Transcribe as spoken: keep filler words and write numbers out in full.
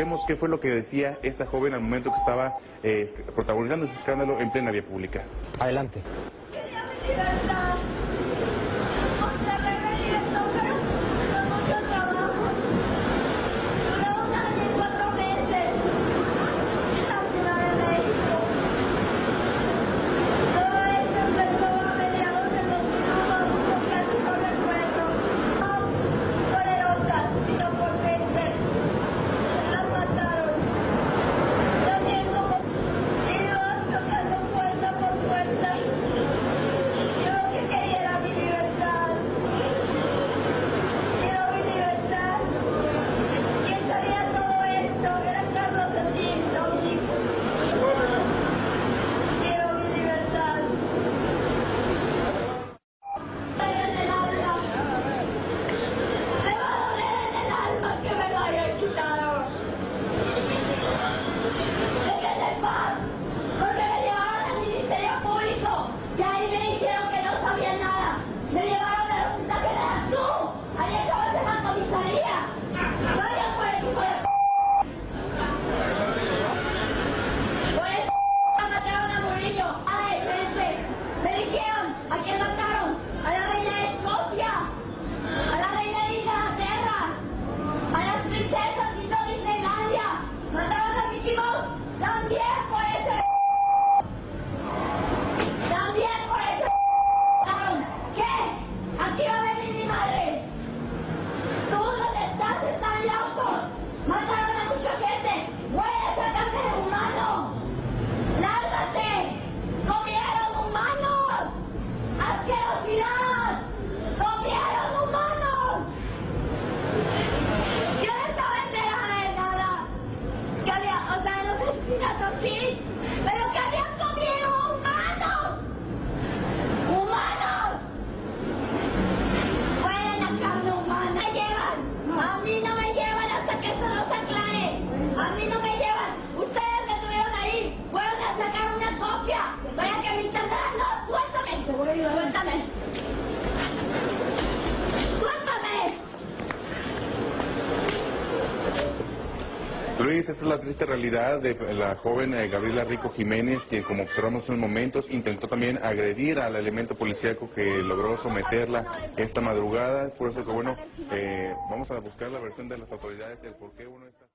Escuchemos qué fue lo que decía esta joven al momento que estaba eh, protagonizando este escándalo en plena vía pública. Adelante. Queríamos libertad. Luis, esta es la triste realidad de la joven eh, Gabriela Rico Jiménez, que como observamos en momentos, intentó también agredir al elemento policíaco que logró someterla esta madrugada. Es por eso que, bueno, eh, vamos a buscar la versión de las autoridades del por qué uno está...